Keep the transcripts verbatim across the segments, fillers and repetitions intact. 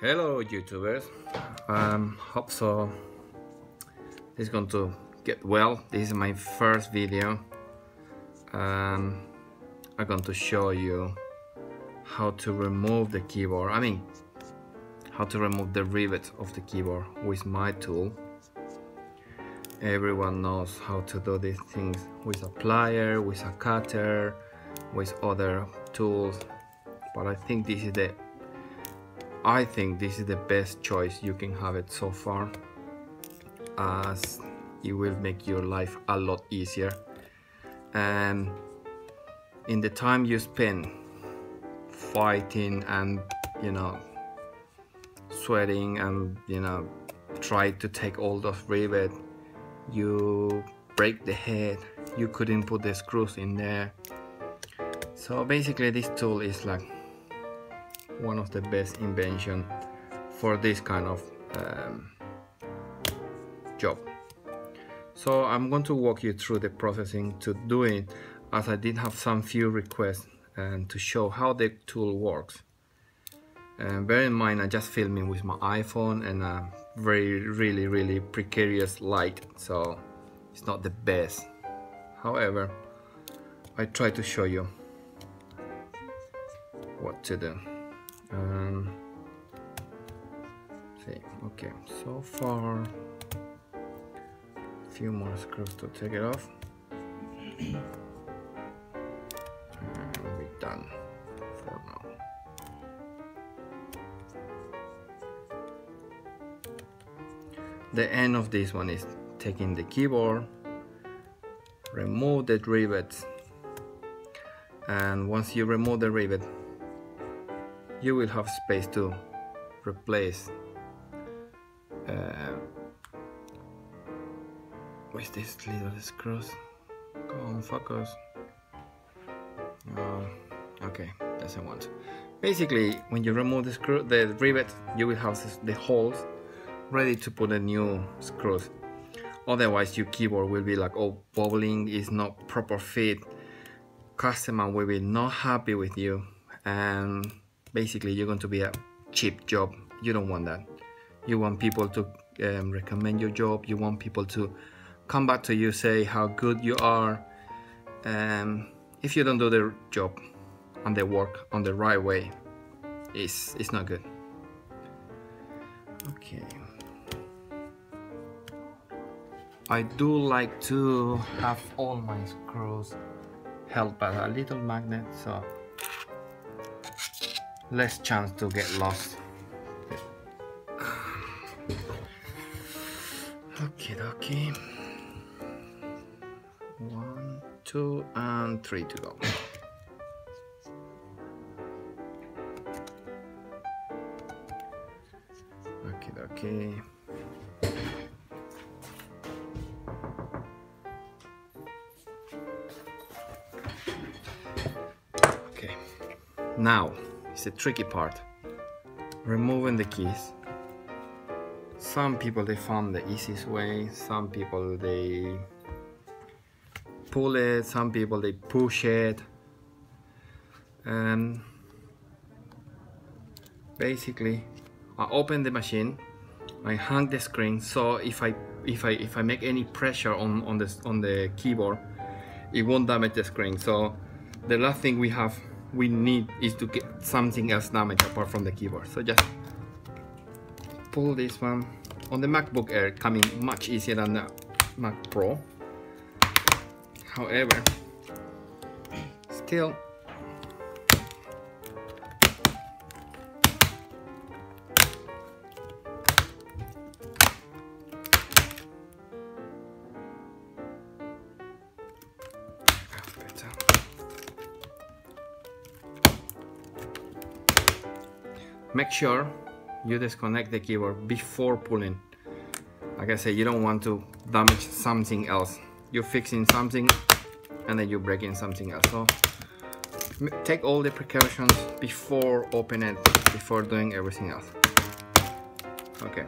Hello YouTubers, um, hope so it's going to get well. This is my first video. um, I'm going to show you how to remove the keyboard, I mean how to remove the rivet of the keyboard with my tool. Everyone knows how to do these things with a plier, with a cutter, with other tools, but I think this is the I think this is the best choice you can have it so far, as it will make your life a lot easier. And in the time you spend fighting and, you know, sweating and, you know, try to take all those rivets, you break the head, you couldn't put the screws in there. So basically this tool is like one of the best invention for this kind of um, job. So I'm going to walk you through the processing to do it, as I did have some few requests and to show how the tool works. And bear in mind, I just filming with my iPhone and a very really really precarious light, so it's not the best. However, I try to show you what to do. Um, see, okay, so far a few more screws to take it off and we're done for now. The end of this one is taking the keyboard, remove the rivets, and once you remove the rivet you will have space to replace uh, with these little screws. Go on, focus. Uh, okay, doesn't want. Basically, when you remove the screw, the rivet, you will have the holes ready to put the new screws. Otherwise, your keyboard will be like, oh, wobbling, is not proper fit. Customer will be not happy with you, and basically you're going to be a cheap job. You don't want that. You want people to um, recommend your job. You want people to come back to you, say how good you are. Um, if you don't do the job and the work on the right way, it's, it's not good. Okay. I do like to have all my screws held by a little magnet, so less chance to get lost. Okie dokie. One, two, and three to go. Okie dokie. Okay. Now, it's the tricky part, removing the keys. Some people they found the easiest way, some people they pull it, some people they push it, and basically I open the machine, I hang the screen, so if I if I if I make any pressure on on the on the keyboard, it won't damage the screen. So the last thing we have we need is to get something else damaged apart from the keyboard. So just pull this one. On the MacBook Air, coming much easier than the Mac Pro. However, still make sure you disconnect the keyboard before pulling. Like I said, you don't want to damage something else. You're fixing something and then you're breaking something else. So take all the precautions before opening it, before doing everything else. Okay,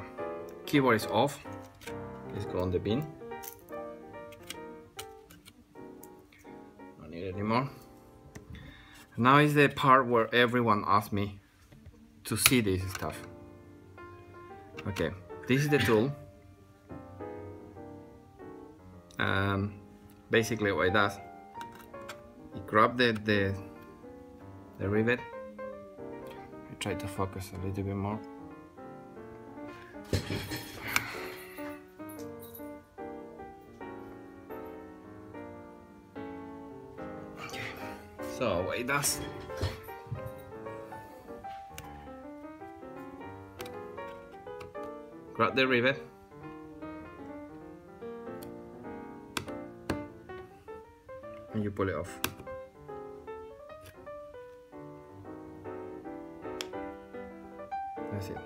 keyboard is off. Let's go on the bin. Don't need it anymore. Now is the part where everyone asks me to see this stuff. Okay, this is the tool. Um, basically what it does, it grabs the, the, the rivet. I try to focus a little bit more. Okay, so what it does, grab the rivet. And you pull it off. That's it.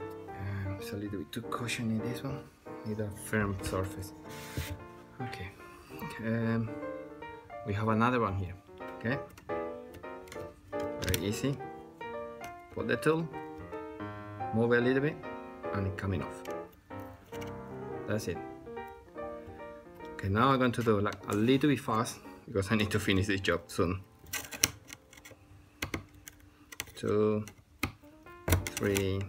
Um, it's a little bit too cushiony this one. Need a firm surface. Okay. Um, we have another one here. Okay. Very easy. Put the tool. Move it a little bit, and it's coming off. That's it. Okay, now I'm going to do like a little bit fast because I need to finish this job soon. Two, three,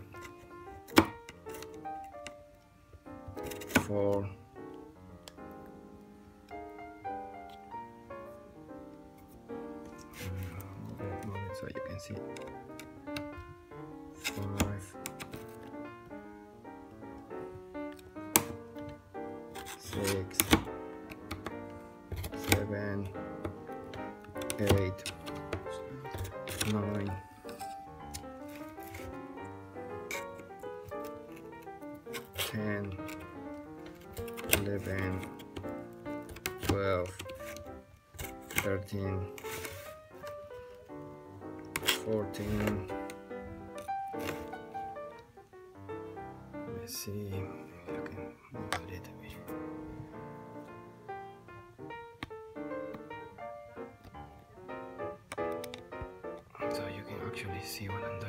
four, so you can see, five, six, seven, eight, nine, ten, eleven, twelve, thirteen, fourteen. Let's see if I can move a little bit. Actually see what I'm doing.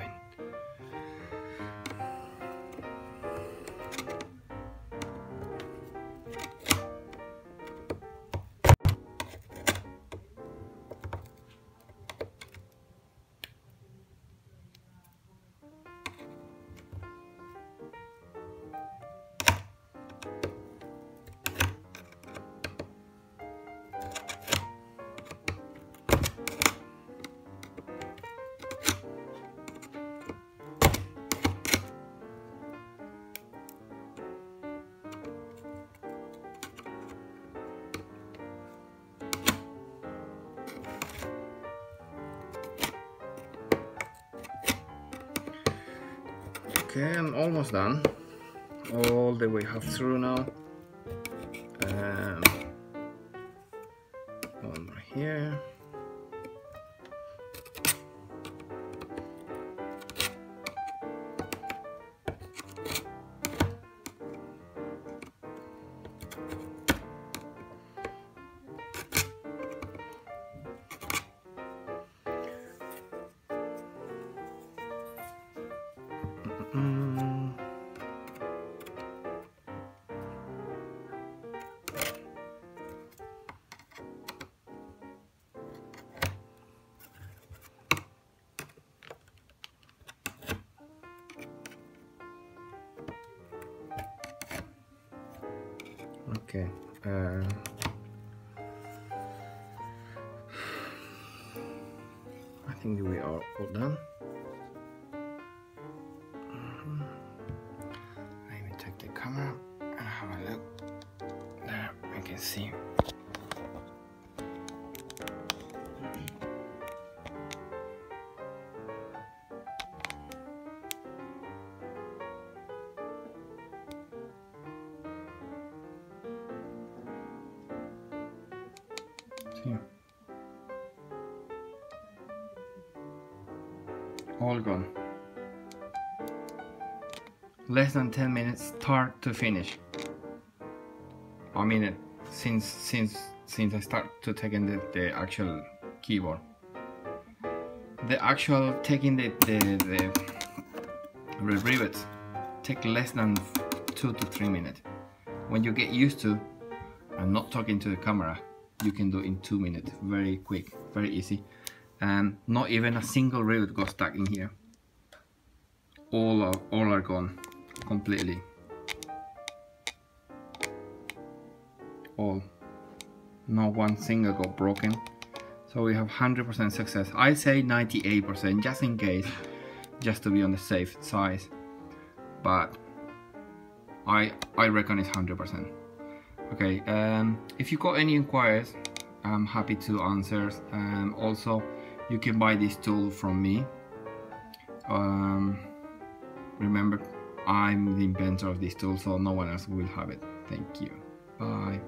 Okay, I'm almost done. All the way half through now. Um, one right here. Mm. Okay. Uh. I think we are all done. See, here, all gone. Less than ten minutes, start to finish. A minute. Since since since I start to taking the, the actual keyboard, the actual taking the the, the rivets take less than two to three minutes. When you get used to and not talking to the camera, you can do in two minutes, very quick, very easy, and not even a single rivet goes stuck in here. all are, all are gone completely. All, not one single got broken. So we have one hundred percent success. I say ninety-eight percent just in case, just to be on the safe side. But I I reckon it's one hundred percent. Okay, um, if you got any inquiries, I'm happy to answer. Um, also, you can buy this tool from me. Um, remember, I'm the inventor of this tool, so no one else will have it. Thank you. Bye.